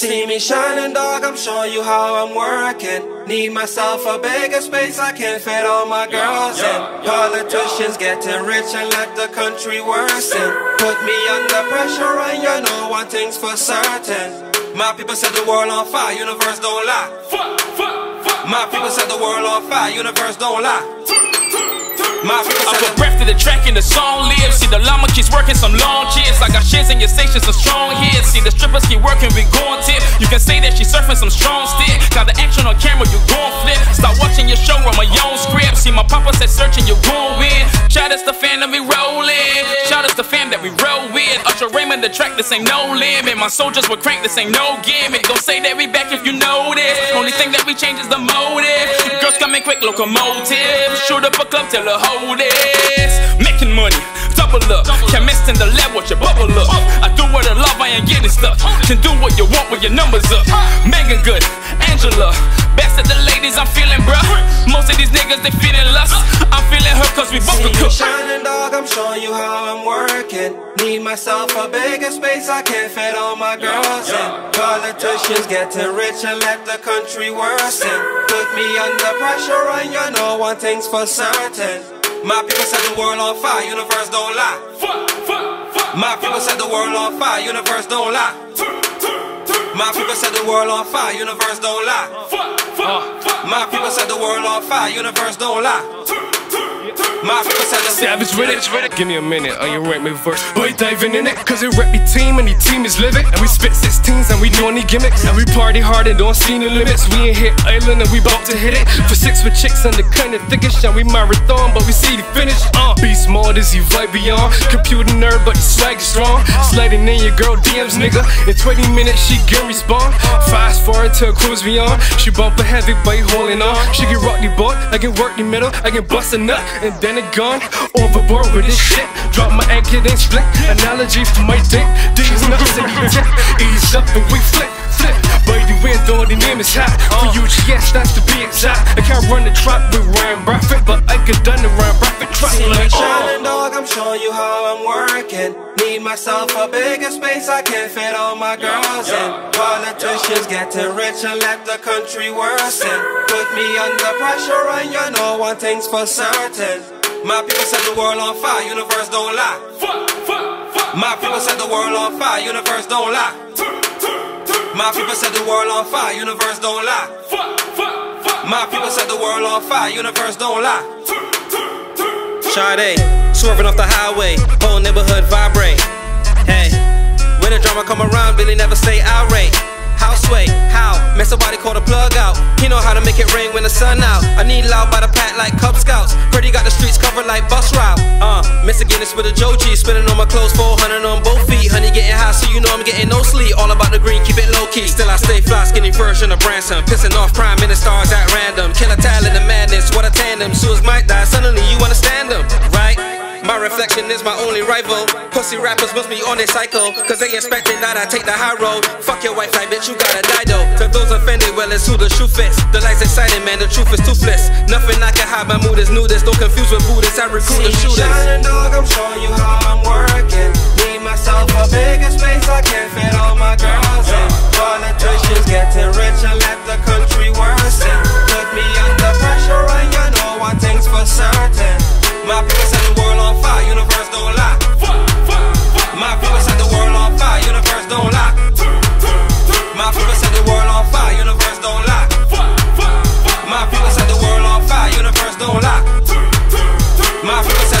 See me shining, dog, I'm showing you how I'm working. Need myself a bigger space, I can't fit all my girls in. Politicians getting rich and let the country worsen. Put me under pressure and you know one thing's for certain. My people set the world on fire, universe don't lie. My people set the world on fire, universe don't lie. I put breath to the track and the song lives. See the llama keeps working some long chips. I got shins in your station, some strong hits. See the strippers keep working, we going tip. You can say that she surfing some strong stick. Got the action on camera, you gon' flip. Start watching your show on my own script. See my papa said searching, you gon' win. Shout out to the fan that we rollin'. Shout out to the fan that we roll with. Usher Raymond, the track, this ain't no limit. My soldiers were crank, this ain't no gimmick. Don't say that we back if you know this. Only thing that we change is the motive. Girls coming quick, locomotive. Shoot up a club, tell her hoe. Making money, double up. Can't miss in the lab, watch your bubble up. I do what I love, I ain't getting stuck. Can do what you want with your numbers up. Megan Good, Angela Bassett, the ladies I'm feeling, bruh. Most of these niggas, they feeling lust. I'm feeling her cause we both a cook. See me shining, dog, I'm showing you how I'm working. Need myself a bigger space, I can't fit all my girls in. Politicians getting rich and let the country worsen. Put me under pressure and you know one thing's for certain. My people set the world on fire, universe don't lie. My people set the world on fire, universe don't lie. My people set the world on fire, universe don't lie. My people set the world on fire, universe don't lie. Savage with it, give me a minute, I ain't rank me first. Boy diving in it, cause it rep me team and the team is living. And we spit 16s and we don't need gimmicks. And we party hard and don't see no limits. We ain't hit island and we bout to hit it. For six with chicks and the kind of thickish. And we marathon but we see the finish. Beast mode is he right beyond. Computer nerd but the swag is strong. Sliding in your girl DMs nigga. In 20 minutes she can respond. Fast forward to a cruise beyond. She bump a heavy bite holding on. She can rock the boat, I can work the middle, I can bust a nut. And then it gone overboard with this shit. Drop my anchor, then split. Analogy for my dick. These nuts and you tip. Ease up and we flip, flip. By the window, the name is hot. For UGS, that's to be exact. I can't run the trap with Ryan Brathwaite, but I could done the Ryan Brathwaite trap. See me shining, dog, I'm showing you how I'm working. Need myself a bigger space, I can't fit all my girls in. Politicians getting rich and let the country worsen. Put me under pressure and you know one thing's for certain. My people set the world on fire, universe don't lie. My people set the world on fire, universe don't lie. My people set the world on fire, universe don't lie. My people set the world on fire, universe don't lie. Sade, swerving off the highway, whole neighborhood vibrate. Hey, when the drama come around, Billy never stay irate. Houseway, how? Man, somebody call the plug out. He know how to make it rain when the sun out. I need loud by the pack like Cub Scouts. Pretty got the streets covered like bus route. Miss a Guinness with a Joji. Spinning on my clothes, 400 on both feet. Honey getting high, so you know I'm getting no sleep. All about the green, keep it low key. Still I stay fly, skinny version of Branson. Pissing off prime ministers at random. Killer talent and madness, what a tandem. Suits might die, suddenly you understand them, right? My reflection is my only rival. Pussy rappers must be on their cycle, cause they expecting that I take the high road. Fuck your wife, like bitch, you gotta die though. To those offended, well it's who the shoe fits. The light's exciting, man, the truth is toothless. Nothing I can hide, my mood is nudist. Don't confuse with Buddhists, I recruit the shooters. See me shining, dog, I'm showing you how I'm working. Need myself a bigger space, I can't fit all my girls in. Politicians getting rich and let the country worsen. Put me under pressure and you know one thing's for certain. My people set the world on fire, universe don't lie. My people set the world on fire, universe don't lie. My people set the world on fire, universe don't lie. My people set the world on fire, universe don't lie. My people set